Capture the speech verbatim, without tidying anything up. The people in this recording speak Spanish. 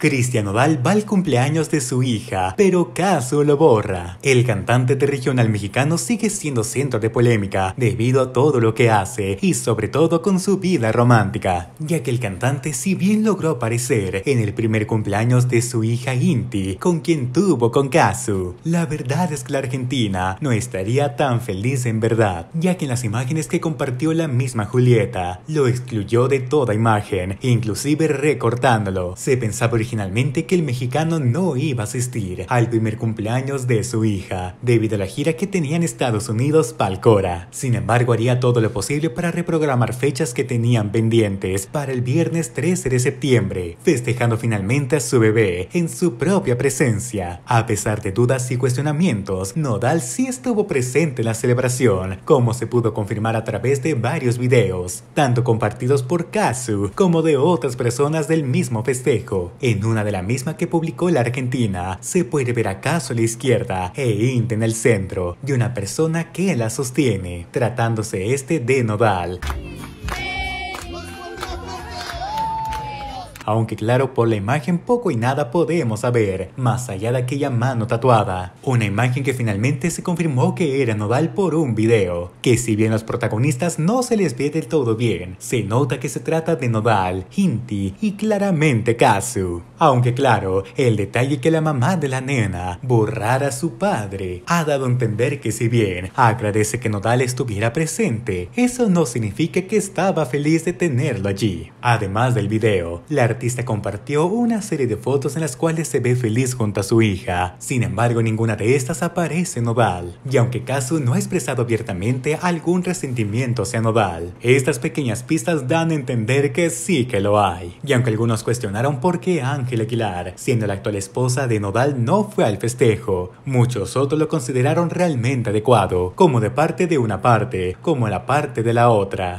Christian Nodal va al cumpleaños de su hija, pero Cazzu lo borra. El cantante de Regional Mexicano sigue siendo centro de polémica debido a todo lo que hace y sobre todo con su vida romántica, ya que el cantante si bien logró aparecer en el primer cumpleaños de su hija Inti, con quien tuvo con Cazzu, la verdad es que la Argentina no estaría tan feliz en verdad, ya que en las imágenes que compartió la misma Julieta, lo excluyó de toda imagen, inclusive recortándolo. Se pensaba originalmente que el mexicano no iba a asistir al primer cumpleaños de su hija debido a la gira que tenía en Estados Unidos para Cora. Sin embargo, haría todo lo posible para reprogramar fechas que tenían pendientes para el viernes trece de septiembre, festejando finalmente a su bebé en su propia presencia. A pesar de dudas y cuestionamientos, Nodal sí estuvo presente en la celebración, como se pudo confirmar a través de varios videos, tanto compartidos por Cazzu como de otras personas del mismo festejo. En una de la misma que publicó la Argentina, se puede ver a Cazzu a la izquierda e Inti en el centro, de una persona que la sostiene, tratándose este de Nodal. Aunque claro, por la imagen poco y nada podemos saber, más allá de aquella mano tatuada. Una imagen que finalmente se confirmó que era Nodal por un video, que si bien los protagonistas no se les ve del todo bien, se nota que se trata de Nodal, Inti y claramente Cazzu. Aunque claro, el detalle que la mamá de la nena borrara a su padre ha dado a entender que si bien agradece que Nodal estuviera presente, eso no significa que estaba feliz de tenerlo allí. Además del video, la El artista compartió una serie de fotos en las cuales se ve feliz junto a su hija. Sin embargo, ninguna de estas aparece Nodal, y aunque Cazzu no ha expresado abiertamente algún resentimiento hacia Nodal, estas pequeñas pistas dan a entender que sí que lo hay. Y aunque algunos cuestionaron por qué Ángela Aguilar, siendo la actual esposa de Nodal, no fue al festejo, muchos otros lo consideraron realmente adecuado, como de parte de una parte, como la parte de la otra.